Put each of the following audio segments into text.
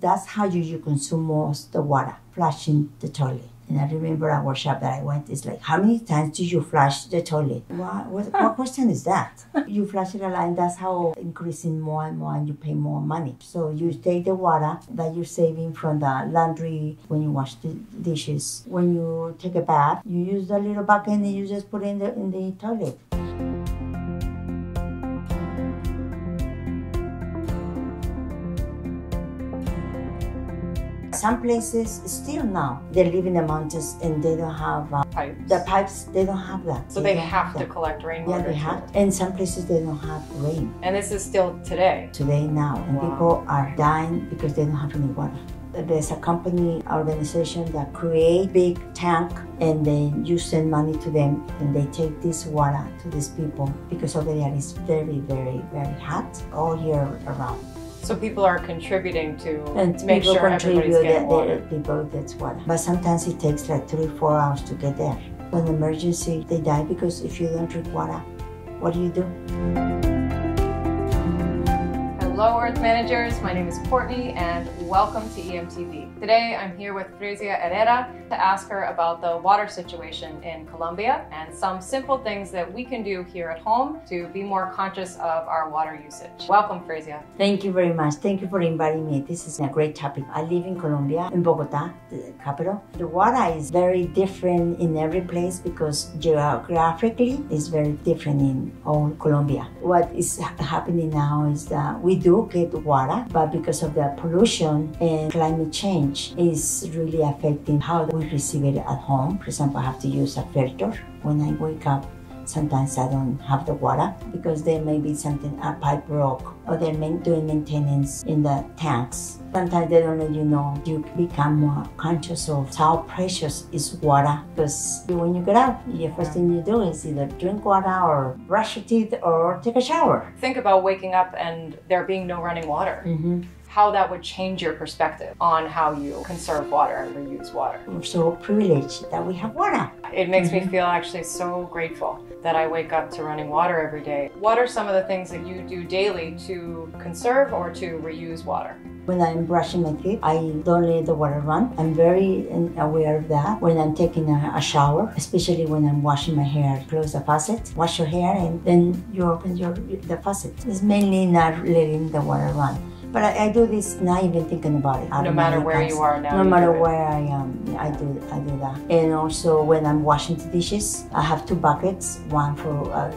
That's how you consume most the water, flushing the toilet. And I remember a workshop that I went, it's like, how many times do you flush the toilet? What question is that? You flush it a lot, and that's how increasing more and more, and you pay more money. So you take the water that you're saving from the laundry, when you wash the dishes, when you take a bath, you use the little bucket and you just put it in the toilet. Some places still now, they live in the mountains and they don't have pipes. The pipes, they don't have that. So they have to collect rainwater. Yeah, they have. And some places they don't have rain. And this is still today? Today now. And wow. People are dying because they don't have any water. There's a company, organization that create big tank, and then you send money to them and they take this water to these people because over there it's very, very, very hot all year around. So people are contributing to make sure everybody's getting water. People get water. But sometimes it takes like 3 or 4 hours to get there. When emergency, they die because if you don't drink water, what do you do? Hello Earth Managers, my name is Courtney and welcome to EMTV. Today I'm here with Fresia Herrera to ask her about the water situation in Colombia and some simple things that we can do here at home to be more conscious of our water usage. Welcome Fresia. Thank you very much. Thank you for inviting me. This is a great topic. I live in Colombia, in Bogota, the capital. The water is very different in every place because geographically it's very different in all Colombia. What is happening now is that we do get water, but because of the pollution and climate change, it's really affecting how we receive it at home. For example, I have to use a filter. When I wake up, sometimes I don't have the water because there may be something, a pipe broke, or they're doing maintenance in the tanks. Sometimes they don't let you know. You become more conscious of how precious is water, because when you get up, the first thing you do is either drink water or brush your teeth or take a shower. Think about waking up and there being no running water. Mm-hmm. How that would change your perspective on how you conserve water and reuse water. We're so privileged that we have water. It makes me feel actually so grateful that I wake up to running water every day. What are some of the things that you do daily to conserve or to reuse water? When I'm brushing my teeth, I don't let the water run. I'm very aware of that. When I'm taking a shower, especially when I'm washing my hair, close the faucet, wash your hair, and then you open the faucet. It's mainly not letting the water run. But I do this not even thinking about it. No matter where you are now. No matter where I am, I do that. And also when I'm washing the dishes, I have 2 buckets, one for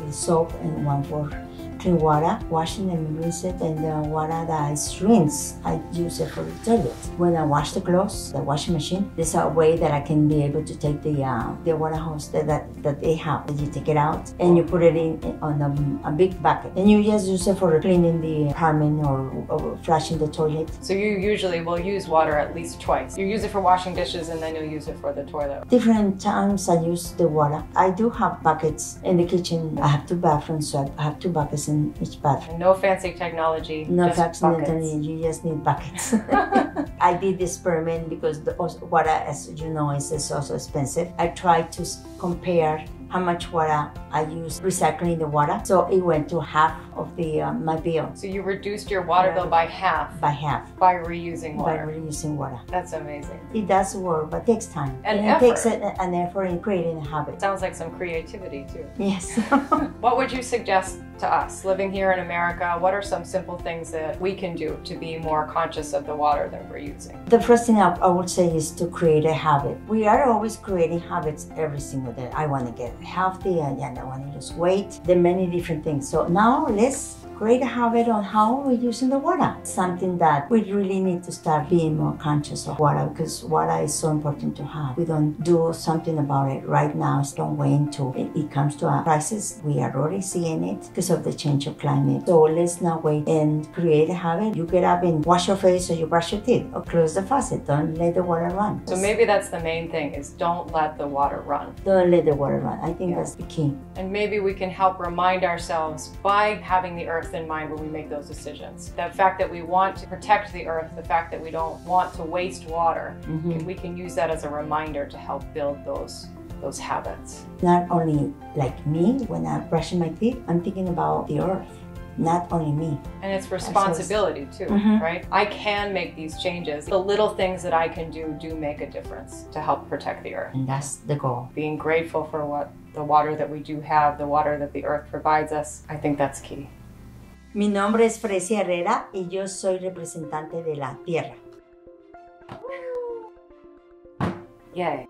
soap and one for clean water. Washing and rinse it, and the water that is rinsed, I use it for the toilet. When I wash the clothes, the washing machine, there's a way that I can be able to take the water hose that they have. You take it out and you put it in on a big bucket, and you just use it for cleaning the apartment or flushing the toilet. So you usually will use water at least twice. You use it for washing dishes and then you'll use it for the toilet. Different times I use the water. I do have buckets in the kitchen. I have 2 bathrooms, so I have 2 buckets in each bathroom. No fancy technology. No fancy technology. You just need buckets. I did the experiment because the water, as you know, is also expensive. I tried to compare how much water I use recycling the water, so it went to half of the my bill. So you reduced your water bill by half. By half. By reusing water. By reusing water. That's amazing. It does work, but takes time. And effort. It takes an effort in creating a habit. Sounds like some creativity too. Yes. What would you suggest to us living here in America? What are some simple things that we can do to be more conscious of the water that we're using? The first thing I would say is to create a habit. We are always creating habits every single day. I want to get healthy and I want to lose weight. There are many different things. So now let's create a habit on how we're using the water. Something that we really need to start being more conscious of water, because water is so important to have. We don't do something about it right now. It's long way into it. It comes to a crisis. We are already seeing it because of the change of climate. So let's not wait and create a habit. You get up and wash your face or you brush your teeth or close the faucet. Don't let the water run. So maybe that's the main thing, is don't let the water run. Don't let the water run. I think that's the key. And maybe we can help remind ourselves by having the earth in mind when we make those decisions. The fact that we want to protect the earth, the fact that we don't want to waste water, we can use that as a reminder to help build those habits. Not only like me, when I'm brushing my teeth, I'm thinking about the earth. not only me. And it's responsibility too, right? I can make these changes. The little things that I can do make a difference to help protect the earth. And that's the goal. Being grateful for what the water that we do have, the water that the earth provides us, I think that's key. Mi nombre es Fresia Herrera y yo soy representante de la tierra. Yay.